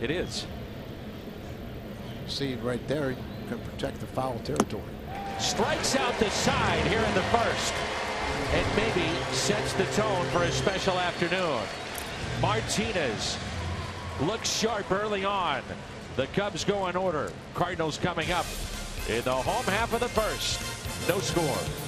It is. See right there, you can protect the foul territory. Strikes out the side here in the first, and maybe sets the tone for a special afternoon. Martinez looks sharp early on. The Cubs go in order. Cardinals coming up in the home half of the first. No score.